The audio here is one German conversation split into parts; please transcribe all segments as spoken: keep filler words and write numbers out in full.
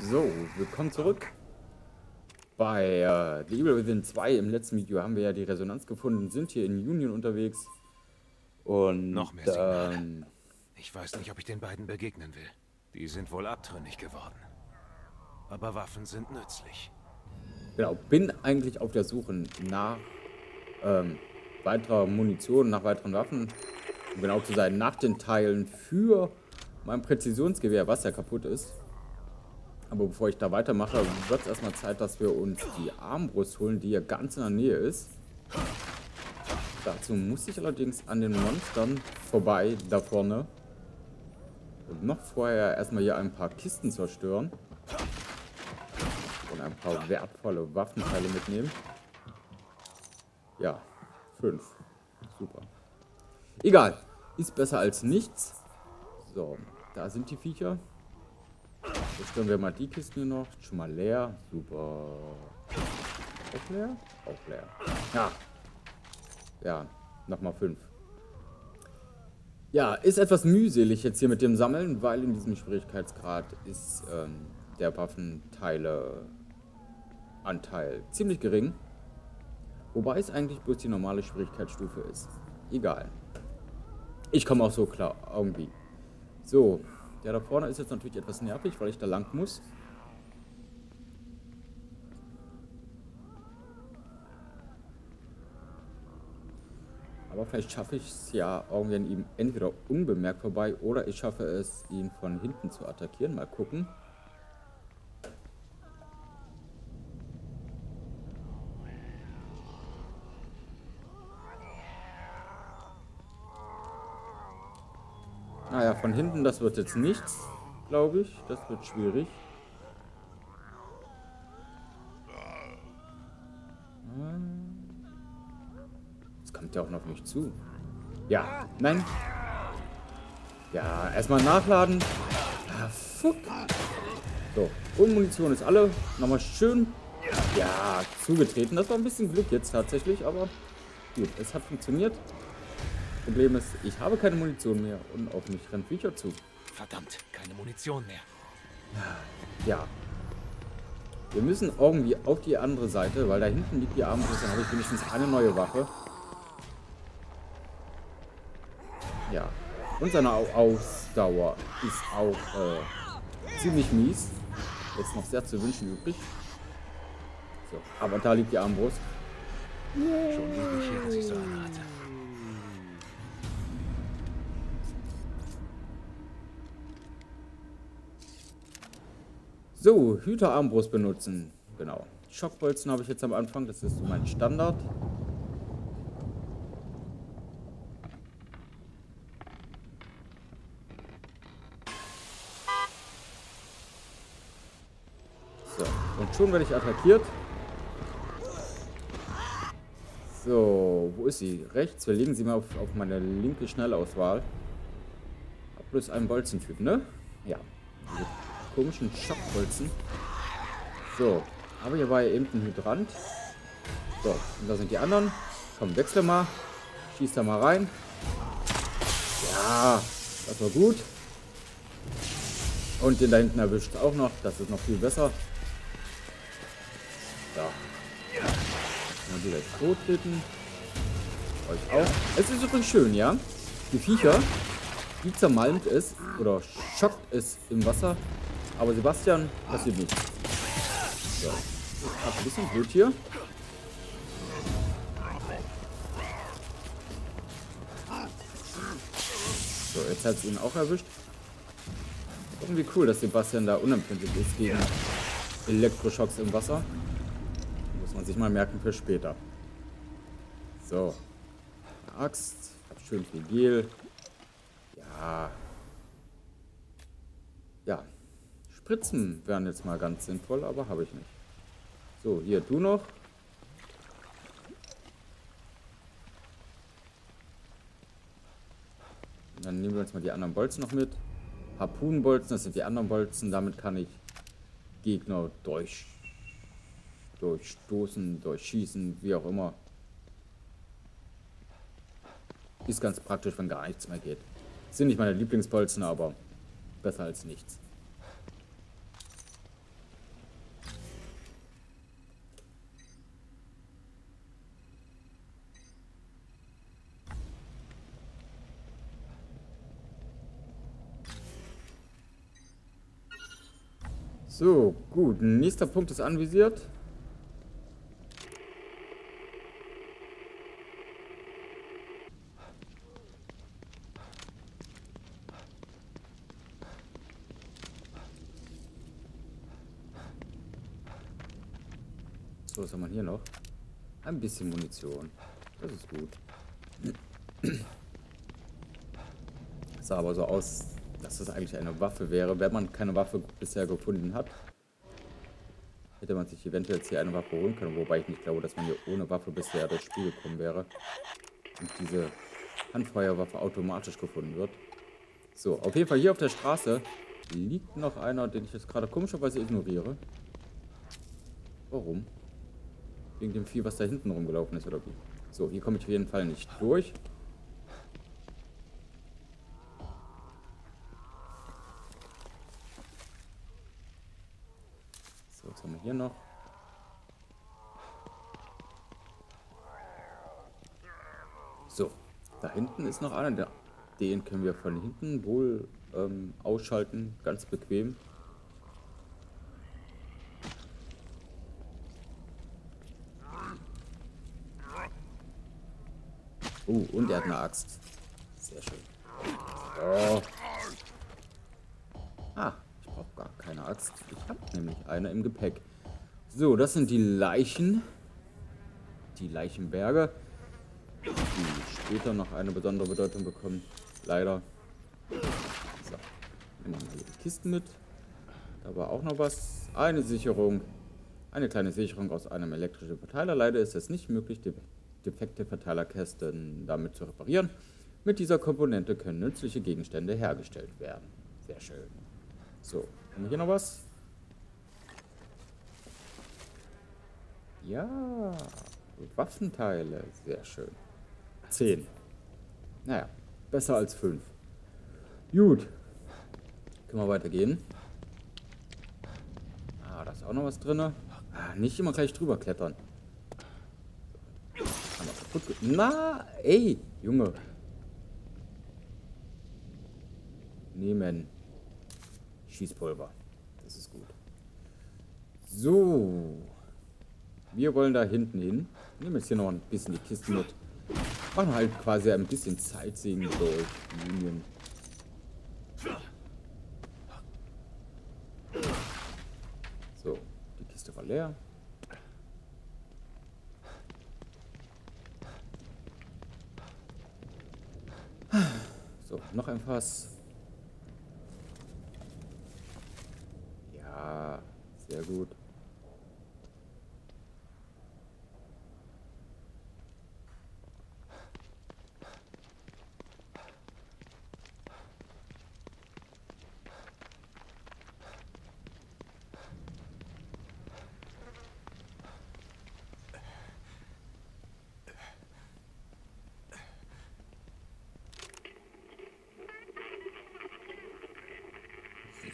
So, willkommen zurück bei äh, The Evil Within zwei. Im letzten Video haben wir ja die Resonanz gefunden, sind hier in Union unterwegs. Und noch mehr Signale. Ich weiß nicht, ob ich den beiden begegnen will. Die sind wohl abtrünnig geworden. Aber Waffen sind nützlich. Genau, bin eigentlich auf der Suche nach ähm, weiterer Munition, nach weiteren Waffen. Um genau zu sein, nach den Teilen für mein Präzisionsgewehr, was ja kaputt ist. Aber bevor ich da weitermache, wird es erstmal Zeit, dass wir uns die Armbrust holen, die ja ganz in der Nähe ist. Dazu muss ich allerdings an den Monstern vorbei, da vorne. Und noch vorher erstmal hier ein paar Kisten zerstören. Und ein paar wertvolle Waffenteile mitnehmen. Ja, fünf. Super. Egal, ist besser als nichts. So, da sind die Viecher. Jetzt können wir mal die Kisten hier noch. Schon mal leer. Super. Auch leer? Auch leer. Ja. Ja, nochmal fünf. Ja, ist etwas mühselig jetzt hier mit dem Sammeln, weil in diesem Schwierigkeitsgrad ist ähm, der Waffenteileanteil ziemlich gering. Wobei es eigentlich bloß die normale Schwierigkeitsstufe ist. Egal. Ich komme auch so klar, irgendwie. So. Der da vorne ist jetzt natürlich etwas nervig, weil ich da lang muss. Aber vielleicht schaffe ich es ja irgendwie an ihm entweder unbemerkt vorbei oder ich schaffe es, ihn von hinten zu attackieren. Mal gucken. Naja, von hinten, das wird jetzt nichts, glaube ich. Das wird schwierig. Jetzt kommt der auch noch nicht zu. Ja, nein. Ja, erstmal nachladen. Ah, fuck. So, und Munition ist alle. Nochmal schön. Ja, zugetreten. Das war ein bisschen Glück jetzt tatsächlich, aber gut, es hat funktioniert. Problem ist, ich habe keine Munition mehr und auf mich rennt Viecher zu. Verdammt, keine Munition mehr. Ja. Wir müssen irgendwie auf die andere Seite, weil da hinten liegt die Armbrust, dann habe ich wenigstens eine neue Waffe. Ja. Und seine Ausdauer ist auch äh, ziemlich mies. Jetzt noch sehr zu wünschen übrig. So, aber da liegt die Armbrust. Schon ewig her, dass ich so eine hatte. So, Hüter-Armbrust benutzen. Genau. Schockbolzen habe ich jetzt am Anfang. Das ist so mein Standard. So. Und schon werde ich attackiert. So. Wo ist sie? Rechts. Wir legen sie mal auf, auf meine linke Schnellauswahl. Hab bloß einen Bolzentyp, ne? Ja. Gut. Komischen Schockbolzen. So, aber hier war ja eben ein Hydrant. So, und da sind die anderen. Komm, wechsel mal. Schieß da mal rein. Ja, das war gut. Und den da hinten erwischt auch noch. Das ist noch viel besser. So. Mal direkt tottreten. Euch auch. Es ist übrigens schön, ja? Die Viecher, die zermalmt es oder schockt es im Wasser. Aber Sebastian, passiert nicht. So. Ich hab ein bisschen Blut hier. So, jetzt hat es ihn auch erwischt. Irgendwie cool, dass Sebastian da unempfindlich ist gegen Elektroschocks im Wasser. Muss man sich mal merken für später. So. Axt. Hab schön viel Gel. Ja. Ja. Spritzen wären jetzt mal ganz sinnvoll, aber habe ich nicht. So, hier, du noch. Und dann nehmen wir uns mal die anderen Bolzen noch mit. Harpunenbolzen, das sind die anderen Bolzen. Damit kann ich Gegner durch, durchstoßen, durchschießen, wie auch immer. Ist ganz praktisch, wenn gar nichts mehr geht. Sind nicht meine Lieblingsbolzen, aber besser als nichts. So, gut. Nächster Punkt ist anvisiert. So, was haben wir hier noch? Ein bisschen Munition. Das ist gut. Sah aber so aus, dass das eigentlich eine Waffe wäre. Wenn man keine Waffe bisher gefunden hat, hätte man sich eventuell jetzt hier eine Waffe holen können. Wobei ich nicht glaube, dass man hier ohne Waffe bisher durchs Spiel gekommen wäre. Und diese Handfeuerwaffe automatisch gefunden wird. So, auf jeden Fall hier auf der Straße liegt noch einer, den ich jetzt gerade komischerweise ignoriere. Warum? Wegen dem Vieh, was da hinten rumgelaufen ist, oder wie? So, hier komme ich auf jeden Fall nicht durch. So, was haben wir hier noch? So, da hinten ist noch einer. Den können wir von hinten wohl ähm, ausschalten, ganz bequem. Oh, und er hat eine Axt. Sehr schön. So. Ah, ich brauche gar keine Axt. Ich habe nämlich eine im Gepäck. So, das sind die Leichen. Die Leichenberge. Die später noch eine besondere Bedeutung bekommen. Leider. So, nehmen wir mal die Kisten mit. Da war auch noch was. Eine Sicherung. Eine kleine Sicherung aus einem elektrischen Verteiler. Leider ist es nicht möglich, den defekte Verteilerkästen damit zu reparieren. Mit dieser Komponente können nützliche Gegenstände hergestellt werden. Sehr schön. So, haben wir hier noch was? Ja, Waffenteile. Sehr schön. Zehn. Naja, besser als fünf. Gut. Können wir weitergehen. Ah, da ist auch noch was drin. Ah, nicht immer gleich drüber klettern. Na, ey, Junge. Nehmen. Schießpulver. Das ist gut. So. Wir wollen da hinten hin. Nehmen jetzt hier noch ein bisschen die Kisten mit. Machen halt quasi ein bisschen Sightseeing durch Union. So, die Kiste war leer. So, noch ein Fass. Ja, sehr gut.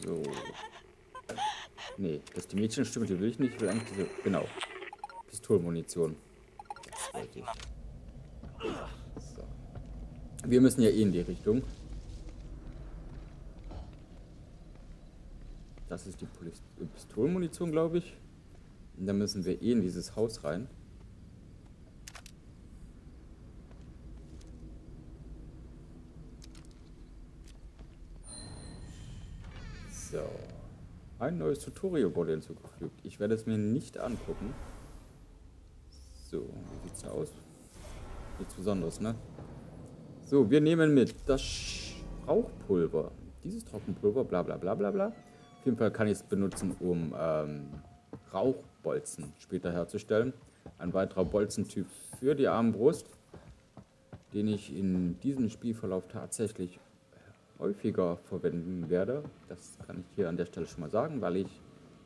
So. Nee, das die Mädchenstimme, die will ich nicht. Ich will eigentlich diese. Genau. Pistolmunition. Das wollte ich. So. Wir müssen ja eh in die Richtung. Das ist die Pistolmunition, glaube ich. Und dann müssen wir eh in dieses Haus rein. Ein neues Tutorial wurde hinzugefügt. Ich werde es mir nicht angucken. So, wie sieht's da aus? Nichts Besonderes, ne? So, wir nehmen mit das Rauchpulver. Dieses Trockenpulver, bla bla bla bla bla. Auf jeden Fall kann ich es benutzen, um ähm, Rauchbolzen später herzustellen. Ein weiterer Bolzentyp für die Armbrust, den ich in diesem Spielverlauf tatsächlich häufiger verwenden werde. Das kann ich hier an der Stelle schon mal sagen, weil ich,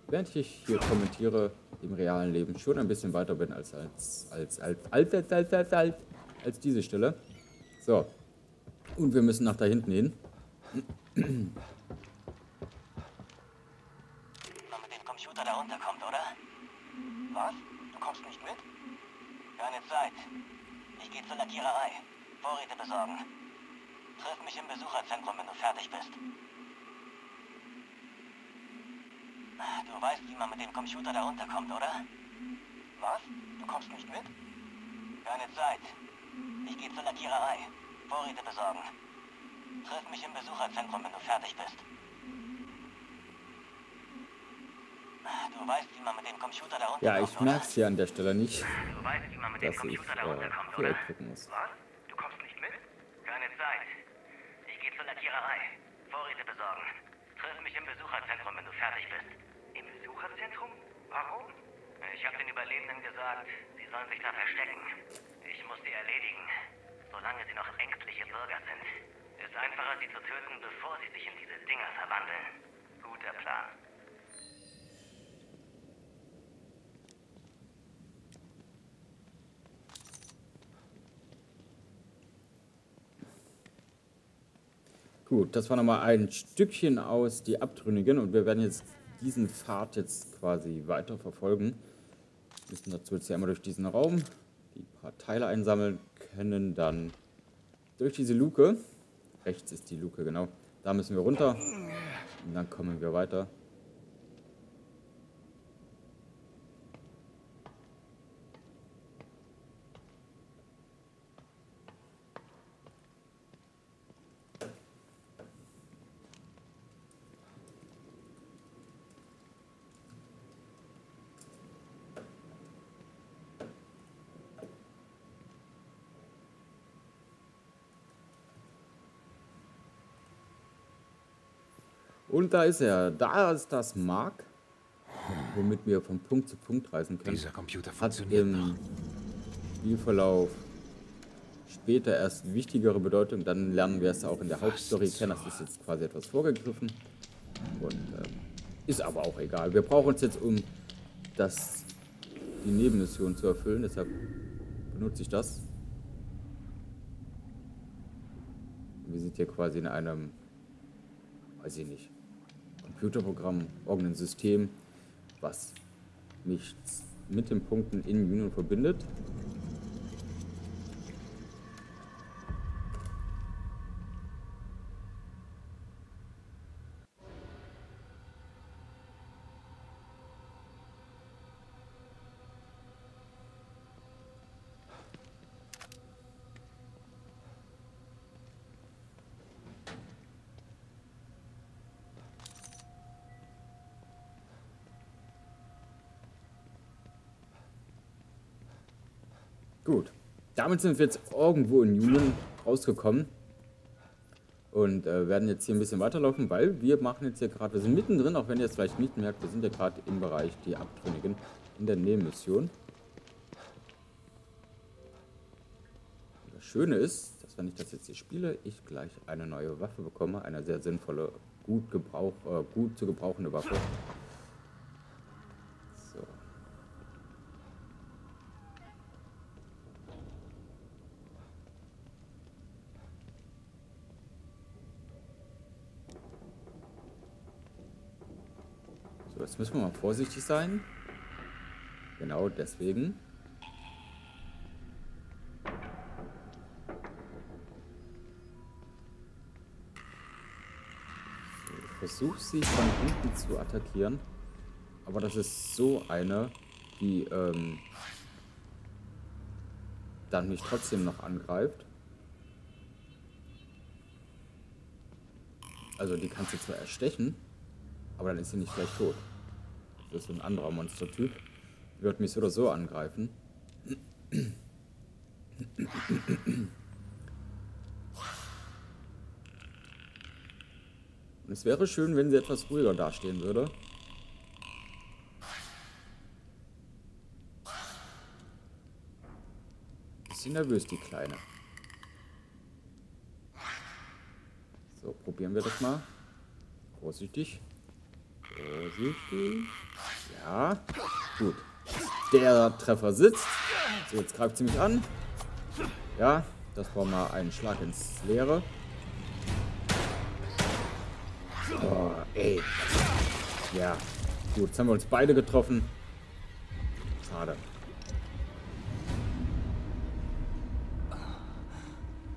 während ich hier kommentiere, im realen Leben schon ein bisschen weiter bin als als als als als als als, als, als, als diese Stelle. So, und wir müssen nach da hinten hin. Wenn man mit dem Computer da runterkommt, oder? Was? Du kommst nicht mit? Keine Zeit. Ich gehe zur Lackiererei. Vorräte besorgen. Triff mich im Besucherzentrum, wenn du fertig bist. Du weißt, wie man mit dem Computer da runterkommt, oder? Was? Du kommst nicht mit? Keine Zeit. Ich gehe zur Lackiererei. Vorräte besorgen. Triff mich im Besucherzentrum, wenn du fertig bist. Du weißt, wie man mit dem Computer da runterkommt, ja, ich merk's ja an der Stelle nicht, du weißt, wie man mit dass dem Computer ich äh, direkt gucken muss. Was? Du kommst nicht mit? Keine Zeit. Ich gehe zur Lackiererei. Vorräte besorgen. Triff mich im Besucherzentrum, wenn du fertig bist. Im Besucherzentrum? Warum? Ich habe den Überlebenden gesagt, sie sollen sich da verstecken. Ich muss die erledigen, solange sie noch ängstliche Bürger sind. Ist einfacher, sie zu töten, bevor sie sich in diese Dinger verwandeln. Guter Plan. Gut, das war nochmal ein Stückchen aus Die Abtrünnigen und wir werden jetzt diesen Pfad jetzt quasi weiter verfolgen. Wir müssen dazu jetzt hier einmal durch diesen Raum die paar Teile einsammeln, können dann durch diese Luke, rechts ist die Luke, genau, da müssen wir runter und dann kommen wir weiter. Und da ist er. Da ist das Mark, womit wir von Punkt zu Punkt reisen können. Dieser Computer funktioniert noch. Hat im Spielverlauf später erst wichtigere Bedeutung. Dann lernen wir es auch in der Hauptstory kennen. Das ist jetzt quasi etwas vorgegriffen. Und äh, ist aber auch egal. Wir brauchen es jetzt, um das, die Nebenmission zu erfüllen. Deshalb benutze ich das. Wir sind hier quasi in einem, weiß ich nicht, Computerprogramm, irgendein System, was mich mit den Punkten in Union verbindet. Gut, damit sind wir jetzt irgendwo in Union rausgekommen und äh, werden jetzt hier ein bisschen weiterlaufen, weil wir machen jetzt hier gerade, wir sind mittendrin, auch wenn ihr es vielleicht nicht merkt, wir sind ja gerade im Bereich Die Abtrünnigen in der Nebenmission. Das Schöne ist, dass wenn ich das jetzt hier spiele, ich gleich eine neue Waffe bekomme, eine sehr sinnvolle, gut, Gebrauch, äh, gut zu gebrauchende Waffe. Jetzt müssen wir mal vorsichtig sein. Genau deswegen. Ich versuche sie von hinten zu attackieren. Aber das ist so eine, die ähm, dann mich trotzdem noch angreift. Also die kannst du zwar erstechen, aber dann ist sie nicht gleich tot. Das ist ein anderer Monstertyp. Wird mich so oder so angreifen. Und es wäre schön, wenn sie etwas ruhiger dastehen würde. Bisschen nervös, die Kleine. So, probieren wir das mal. Vorsichtig. Vorsichtig. Ja, gut. Der Treffer sitzt. So, jetzt greift sie mich an. Ja, das war mal ein Schlag ins Leere. Oh, ey. Ja, gut. Jetzt haben wir uns beide getroffen. Schade.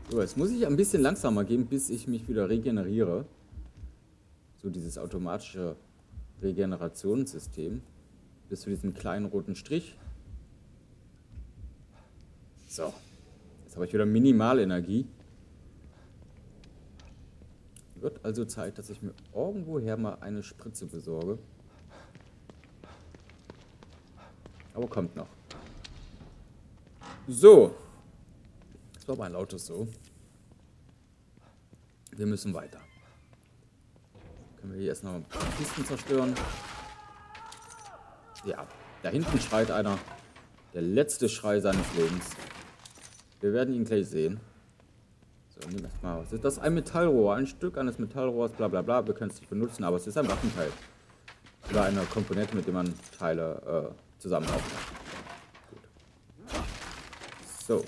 So, jetzt muss ich ein bisschen langsamer gehen, bis ich mich wieder regeneriere. So dieses automatische Regenerationssystem bis zu diesem kleinen roten Strich. So, jetzt habe ich wieder Minimalenergie. Wird also Zeit, dass ich mir irgendwoher mal eine Spritze besorge. Aber kommt noch. So. Das war aber ein lautes So. Wir müssen weiter. Können wir hier erst noch ein paar Kisten zerstören. Ja, da hinten schreit einer. Der letzte Schrei seines Lebens. Wir werden ihn gleich sehen. So, nimm das mal raus. Ist das ein Metallrohr? Ein Stück eines Metallrohrs, bla bla bla. Wir können es nicht benutzen, aber es ist ein Waffenteil. Oder eine Komponente, mit der man Teile äh, zusammenbauen kann. Gut. So.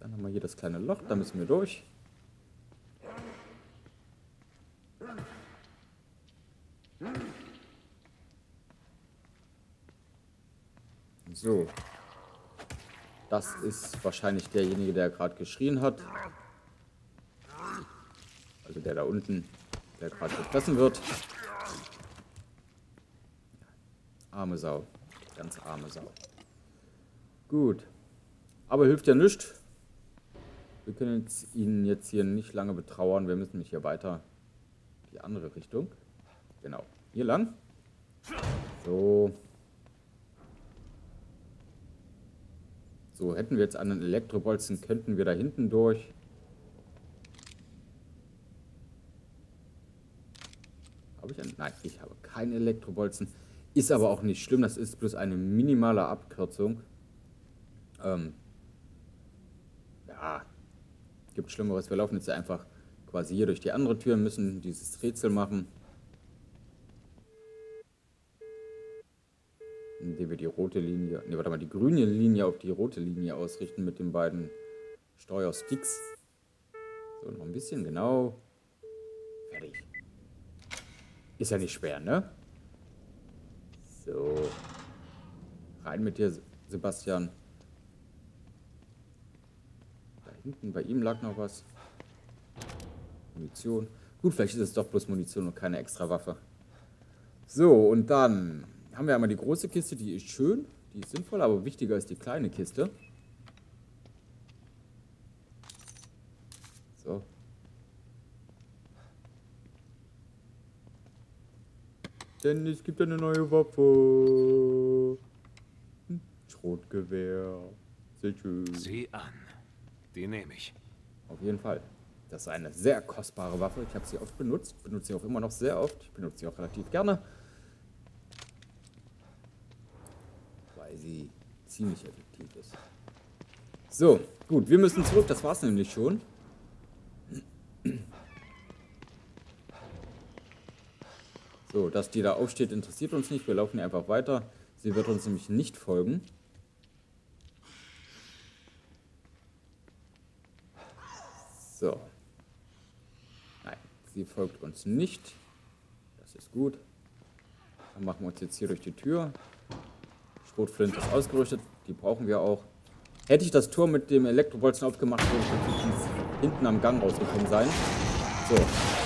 Dann haben wir hier das kleine Loch, da müssen wir durch. So. Das ist wahrscheinlich derjenige, der gerade geschrien hat. Also der da unten, der gerade gefressen wird. Arme Sau. Ganz arme Sau. Gut. Aber hilft ja nichts. Wir können jetzt, ihn jetzt hier nicht lange betrauern. Wir müssen nicht hier weiter die andere Richtung. Genau. Hier lang. So. So, hätten wir jetzt einen Elektrobolzen, könnten wir da hinten durch. Habe ich einen? Nein, ich habe keinen Elektrobolzen. Ist aber auch nicht schlimm, das ist bloß eine minimale Abkürzung. Ähm, ja, gibt Schlimmeres. Wir laufen jetzt einfach quasi hier durch die andere Tür, müssen dieses Rätsel machen. Indem wir die rote Linie, ne, warte mal, die grüne Linie auf die rote Linie ausrichten mit den beiden Steuersticks. So, noch ein bisschen, genau. Fertig. Ist ja nicht schwer, ne? So. Rein mit dir, Sebastian. Da hinten, bei ihm lag noch was. Munition. Gut, vielleicht ist es doch bloß Munition und keine extra Waffe. So, und dann haben wir einmal die große Kiste, die ist schön, die ist sinnvoll, aber wichtiger ist die kleine Kiste. So. Denn es gibt eine neue Waffe. Schrotgewehr. Sehr schön. Sieh an. Die nehme ich. Auf jeden Fall. Das ist eine sehr kostbare Waffe. Ich habe sie oft benutzt. Benutze sie auch immer noch sehr oft. Ich benutze sie auch relativ gerne. Sie ziemlich effektiv ist. So, gut, wir müssen zurück, das war's nämlich schon. So, dass die da aufsteht, interessiert uns nicht, wir laufen hier einfach weiter. Sie wird uns nämlich nicht folgen. So. Nein, sie folgt uns nicht. Das ist gut. Dann machen wir uns jetzt hier durch die Tür. Schrotflinte ist ausgerüstet, die brauchen wir auch. Hätte ich das Tor mit dem Elektrobolzen aufgemacht, würde ich hinten am Gang rausgekommen sein. So,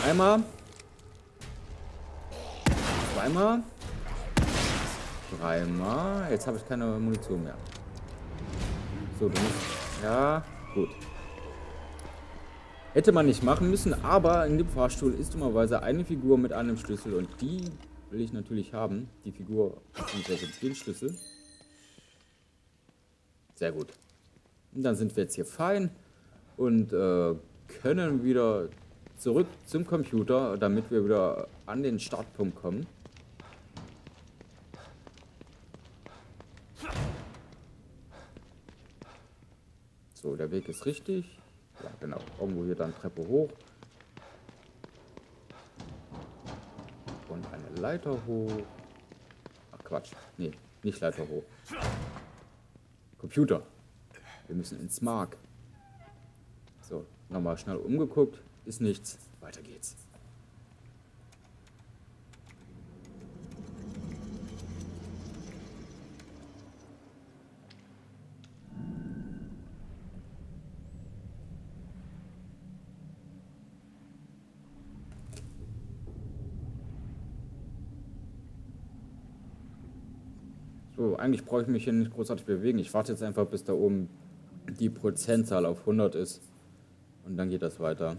einmal. Zweimal. Dreimal. Jetzt habe ich keine Munition mehr. So, du musst. Ja, gut. Hätte man nicht machen müssen, aber in dem Fahrstuhl ist dummerweise eine Figur mit einem Schlüssel und die will ich natürlich haben. Die Figur mit dem Schlüssel. Sehr gut. Und dann sind wir jetzt hier fein und äh, können wieder zurück zum Computer, damit wir wieder an den Startpunkt kommen. So, der Weg ist richtig. Ja, genau. Irgendwo hier dann Treppe hoch. Und eine Leiter hoch. Ach Quatsch. Nee, nicht Leiter hoch. Computer. Wir müssen ins Mark. So, nochmal schnell umgeguckt. Ist nichts. Weiter geht's. So, eigentlich brauche ich mich hier nicht großartig bewegen. Ich warte jetzt einfach, bis da oben die Prozentzahl auf hundert ist. Und dann geht das weiter.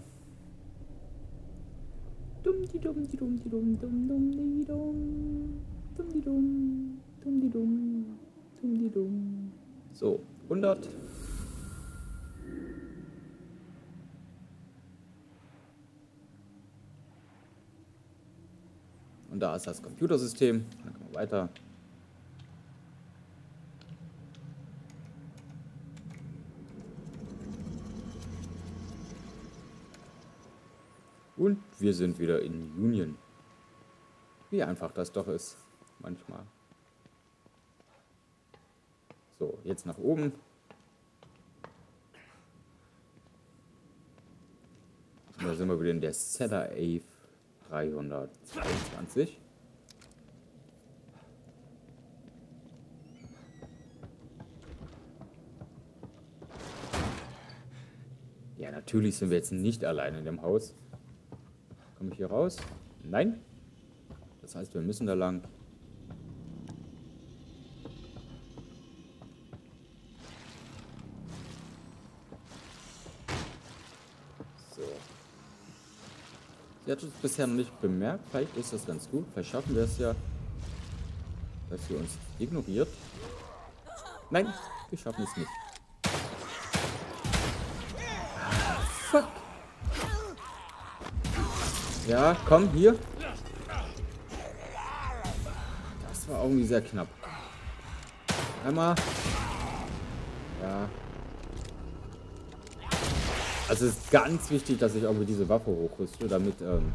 So, hundert. Und da ist das Computersystem. Dann können wir weiter. Und wir sind wieder in Union. Wie einfach das doch ist, manchmal. So, jetzt nach oben. Und da sind wir wieder in der Cedar Ave dreihundertzweiundzwanzig. Ja, natürlich sind wir jetzt nicht alleine in dem Haus. Komme ich hier raus? Nein. Das heißt, wir müssen da lang. So. Sie hat uns bisher noch nicht bemerkt. Vielleicht ist das ganz gut. Vielleicht schaffen wir es ja, dass sie uns ignoriert. Nein, wir schaffen es nicht. Fuck. Ja, komm, hier. Das war irgendwie sehr knapp. Einmal. Ja. Also es ist ganz wichtig, dass ich auch mit dieser Waffe hochrüste, damit ähm,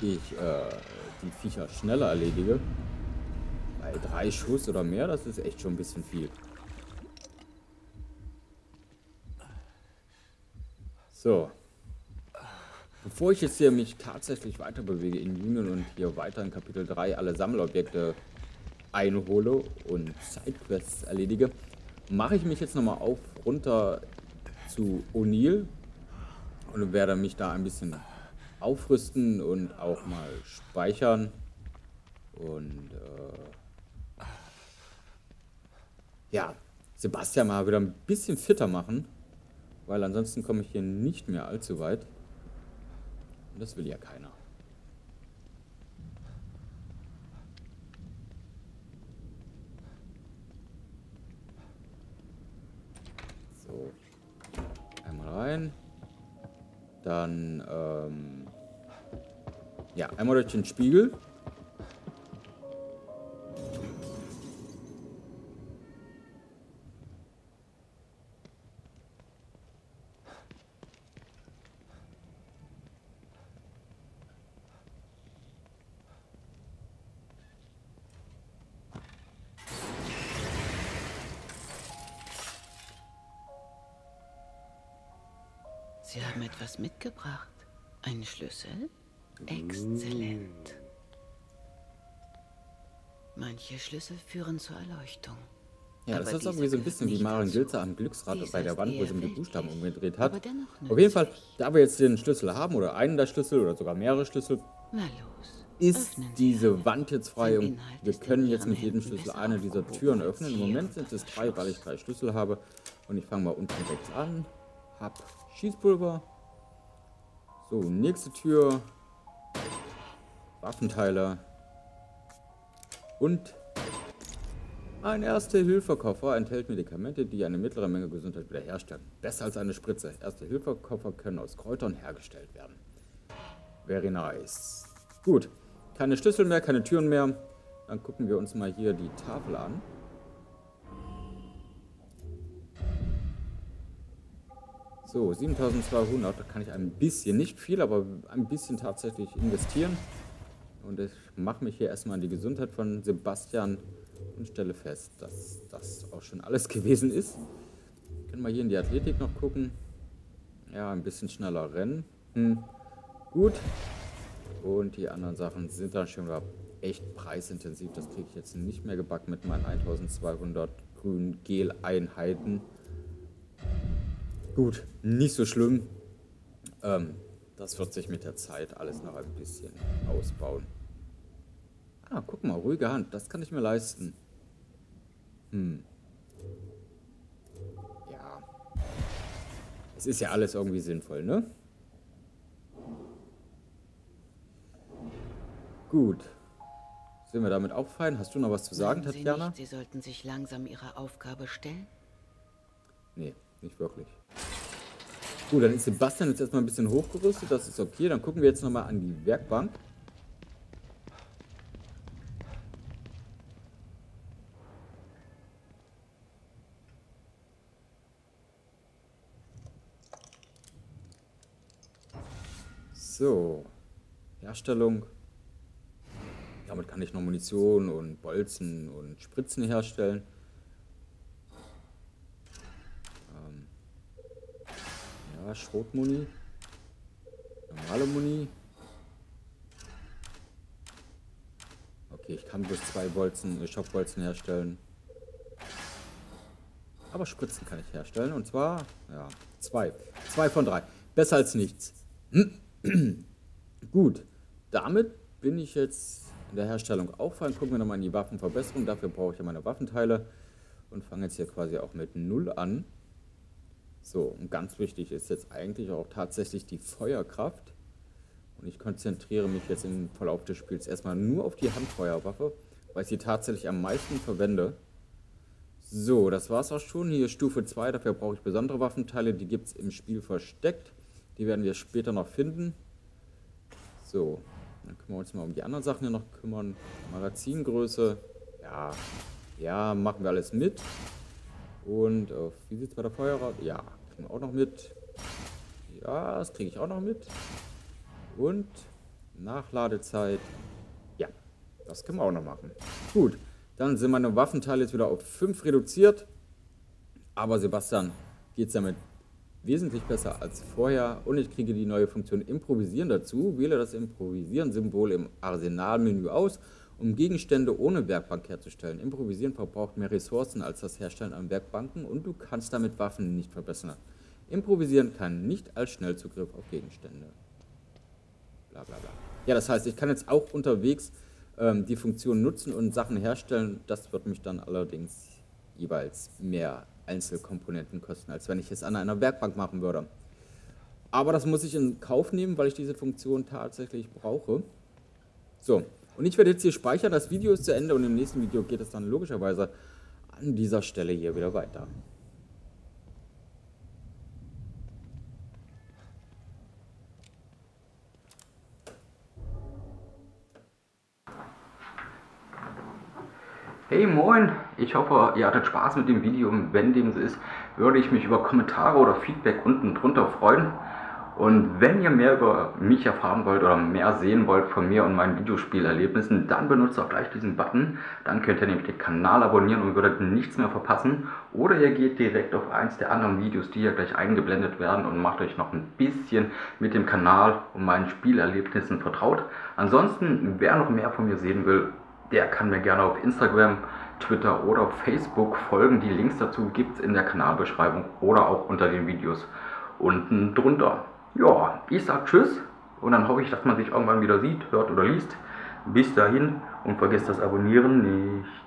ich äh, die Viecher schneller erledige. Bei drei Schuss oder mehr, das ist echt schon ein bisschen viel. So. Bevor ich jetzt hier mich tatsächlich weiter bewege in Union und hier weiter in Kapitel drei alle Sammelobjekte einhole und Sidequests erledige, mache ich mich jetzt nochmal auf runter zu O'Neal und werde mich da ein bisschen aufrüsten und auch mal speichern. Und äh, ja, Sebastian mal wieder ein bisschen fitter machen, weil ansonsten komme ich hier nicht mehr allzu weit. Und das will ja keiner. So. Einmal rein. Dann, ähm... ja, einmal durch den Spiegel. Sie haben etwas mitgebracht. Einen Schlüssel? Exzellent. Manche Schlüssel führen zur Erleuchtung. Ja, aber das ist irgendwie so ein bisschen wie Maren Gilze am Glücksrad bei der Wand, wo sie mit den Buchstaben umgedreht hat. Auf jeden Fall, da wir jetzt den Schlüssel haben, oder einen der Schlüssel, oder sogar mehrere Schlüssel, ist diese Wand jetzt frei und wir können jetzt mit jedem Schlüssel eine dieser Türen öffnen. Im Moment sind es drei, weil ich drei Schlüssel habe. Und ich fange mal unten rechts an. Hab Schießpulver. So, nächste Tür. Waffenteile. Und ein Erste-Hilfe-Koffer enthält Medikamente, die eine mittlere Menge Gesundheit wiederherstellen. Besser als eine Spritze. Erste-Hilfe-Koffer können aus Kräutern hergestellt werden. Very nice. Gut. Keine Schlüssel mehr, keine Türen mehr. Dann gucken wir uns mal hier die Tafel an. So, siebentausendzweihundert, da kann ich ein bisschen, nicht viel, aber ein bisschen tatsächlich investieren. Und ich mache mich hier erstmal an die Gesundheit von Sebastian und stelle fest, dass das auch schon alles gewesen ist. Können wir hier in die Athletik noch gucken. Ja, ein bisschen schneller rennen. Hm. Gut. Und die anderen Sachen sind dann schon wieder echt preisintensiv. Das kriege ich jetzt nicht mehr gebacken mit meinen eintausendzweihundert grünen Gel-Einheiten. Gut, nicht so schlimm. Ähm, das wird sich mit der Zeit alles noch ein bisschen ausbauen. Ah, guck mal, ruhige Hand, das kann ich mir leisten. Hm. Ja. Es ist ja alles irgendwie sinnvoll, ne? Gut. Sind wir damit auch fein? Hast du noch was zu sagen, Tatiana? Meinen Sie nicht, Sie sollten sich langsam Ihrer Aufgabe stellen? Nee, nicht wirklich. Gut, dann ist Sebastian jetzt erstmal ein bisschen hochgerüstet. Das ist okay. Dann gucken wir jetzt nochmal an die Werkbank. So. Herstellung. Damit kann ich noch Munition und Bolzen und Spritzen herstellen. Ähm ja, Schrotmuni. Normale Muni. Okay, ich kann bloß zwei Bolzen, Stoffbolzen herstellen. Aber Spritzen kann ich herstellen. Und zwar, ja, zwei. Zwei von drei. Besser als nichts. Gut, damit bin ich jetzt in der Herstellung auffallen. Gucken wir nochmal in die Waffenverbesserung. Dafür brauche ich ja meine Waffenteile und fange jetzt hier quasi auch mit null an. So, und ganz wichtig ist jetzt eigentlich auch tatsächlich die Feuerkraft. Und ich konzentriere mich jetzt im Verlauf des Spiels erstmal nur auf die Handfeuerwaffe, weil ich sie tatsächlich am meisten verwende. So, das war's auch schon. Hier Stufe zwei, dafür brauche ich besondere Waffenteile. Die gibt es im Spiel versteckt. Die werden wir später noch finden. So. Dann können wir uns mal um die anderen Sachen hier noch kümmern. Magazingröße. Ja. Ja, machen wir alles mit. Und auf, wie sieht es bei der Feuerrate? Ja, kriegen wir auch noch mit. Ja, das kriege ich auch noch mit. Und Nachladezeit. Ja, das können wir auch noch machen. Gut, dann sind meine Waffenteile jetzt wieder auf fünf reduziert. Aber Sebastian geht es damit wesentlich besser als vorher, und ich kriege die neue Funktion Improvisieren dazu. Wähle das Improvisieren-Symbol im Arsenalmenü aus, um Gegenstände ohne Werkbank herzustellen. Improvisieren verbraucht mehr Ressourcen als das Herstellen an Werkbanken, und du kannst damit Waffen nicht verbessern. Improvisieren kann nicht als Schnellzugriff auf Gegenstände. Bla bla bla. Ja, das heißt, ich kann jetzt auch unterwegs ähm, die Funktion nutzen und Sachen herstellen. Das wird mich dann allerdings jeweils mehr Einzelkomponenten kosten, als wenn ich es an einer Werkbank machen würde. Aber das muss ich in Kauf nehmen, weil ich diese Funktion tatsächlich brauche. So, und ich werde jetzt hier speichern. Das Video ist zu Ende, und im nächsten Video geht es dann logischerweise an dieser Stelle hier wieder weiter. Hey, moin! Ich hoffe, ihr hattet Spaß mit dem Video, und wenn dem so ist, würde ich mich über Kommentare oder Feedback unten drunter freuen. Und wenn ihr mehr über mich erfahren wollt oder mehr sehen wollt von mir und meinen Videospielerlebnissen, dann benutzt auch gleich diesen Button. Dann könnt ihr nämlich den Kanal abonnieren und würdet nichts mehr verpassen. Oder ihr geht direkt auf eins der anderen Videos, die hier gleich eingeblendet werden, und macht euch noch ein bisschen mit dem Kanal und meinen Spielerlebnissen vertraut. Ansonsten, wer noch mehr von mir sehen will, der kann mir gerne auf Instagram, Twitter oder Facebook folgen. Die Links dazu gibt es in der Kanalbeschreibung oder auch unter den Videos unten drunter. Ja, ich sag tschüss, und dann hoffe ich, dass man sich irgendwann wieder sieht, hört oder liest. Bis dahin, und vergesst das Abonnieren nicht.